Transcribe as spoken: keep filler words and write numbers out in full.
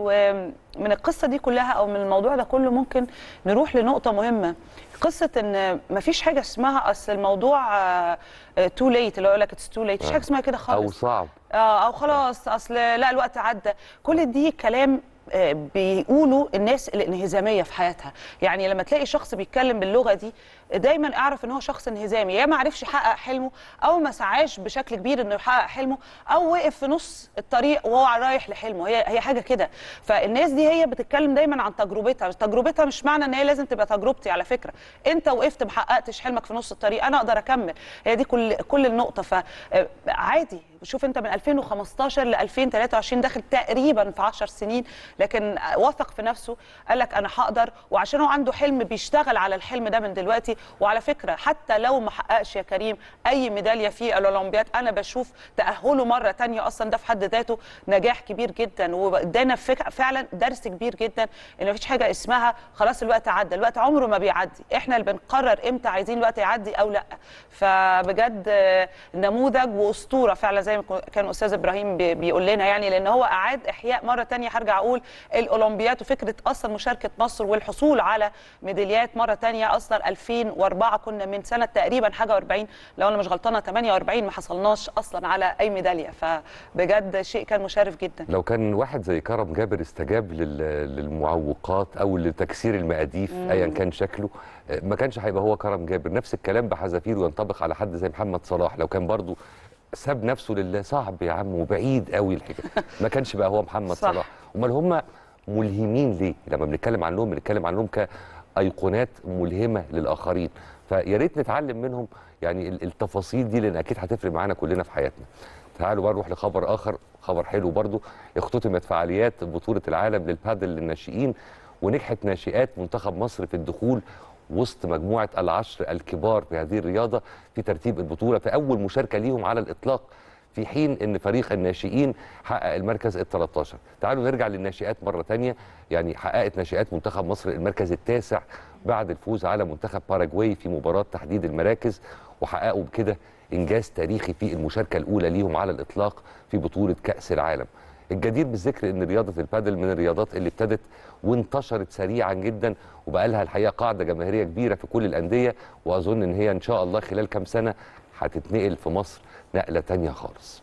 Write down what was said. ومن القصه دي كلها او من الموضوع ده كله ممكن نروح لنقطه مهمه، قصه ان مفيش حاجه اسمها اصل الموضوع تو ليت، اللي هو يقول لك اتس تو ليت، مفيش حاجه اسمها كده خالص، او صعب اه او خلاص اصل لا الوقت عدى. كل دي كلام بيقولوا الناس الانهزاميه في حياتها، يعني لما تلاقي شخص بيتكلم باللغه دي دايما اعرف ان هو شخص انهزامي، يا ما عرفش يحقق حلمه او ما سعاش بشكل كبير انه يحقق حلمه او وقف في نص الطريق وهو رايح لحلمه، هي هي حاجه كده. فالناس دي هي بتتكلم دايما عن تجربتها، تجربتها مش معنى ان هي لازم تبقى تجربتي، على فكره انت وقفت ما حققتش حلمك في نص الطريق انا اقدر اكمل، هي دي كل كل النقطه. فعادي شوف انت من ألفين وخمستاشر ل ألفين وتلاتة وعشرين داخل تقريبا في عشر سنين، لكن وثق في نفسه قال لك انا هقدر، وعشان هو عنده حلم بيشتغل على الحلم ده من دلوقتي. وعلى فكره حتى لو ما حققش يا كريم اي ميداليه في الاولمبياد، انا بشوف تاهله مره ثانيه اصلا ده في حد ذاته نجاح كبير جدا، وادانا فعلا درس كبير جدا ان مفيش حاجه اسمها خلاص الوقت عدى، الوقت عمره ما بيعدي، احنا اللي بنقرر امتى عايزين الوقت يعدي او لا. فبجد نموذج واسطوره فعلا زي ما كان استاذ ابراهيم بيقول لنا، يعني لان هو اعاد احياء مره ثانيه، هرجع اقول الاولمبياد وفكره اصلا مشاركه مصر والحصول على ميداليات مره ثانيه. اصلا ألفين وأربعة كنا من سنه تقريبا حاجه وأربعين لو انا مش غلطانه تمنية وأربعين ما حصلناش اصلا على اي ميداليه، فبجد شيء كان مشرف جدا. لو كان واحد زي كرم جابر استجاب للمعوقات او لتكسير المقاديف ايا كان شكله ما كانش هيبقى هو كرم جابر. نفس الكلام بحذافير وينطبق على حد زي محمد صلاح، لو كان برضو ساب نفسه لله صعب يا عم وبعيد قوي الحكايه ما كانش بقى هو محمد صلاح. امال هم ملهمين ليه؟ لما بنتكلم عنهم بنتكلم عنهم كايقونات ملهمه للاخرين، فيا ريت نتعلم منهم يعني التفاصيل دي لان اكيد هتفرق معانا كلنا في حياتنا. تعالوا بقى نروح لخبر اخر، خبر حلو برضو. اختتمت فعاليات بطوله العالم للبادل للناشئين، ونجحت ناشئات منتخب مصر في الدخول وسط مجموعة العشر الكبار في هذه الرياضة في ترتيب البطولة في أول مشاركة ليهم على الإطلاق، في حين أن فريق الناشئين حقق المركز التلتاشر. تعالوا نرجع للناشئات مرة تانية، يعني حققت ناشئات منتخب مصر المركز التاسع بعد الفوز على منتخب باراغواي في مباراة تحديد المراكز، وحققوا بكده إنجاز تاريخي في المشاركة الأولى ليهم على الإطلاق في بطولة كأس العالم. الجدير بالذكر ان رياضه البادل من الرياضات اللي ابتدت وانتشرت سريعا جدا، وبقى لها الحقيقه قاعده جماهيريه كبيره في كل الانديه، واظن ان هي ان شاء الله خلال كام سنه هتتنقل في مصر نقله تانيه خالص.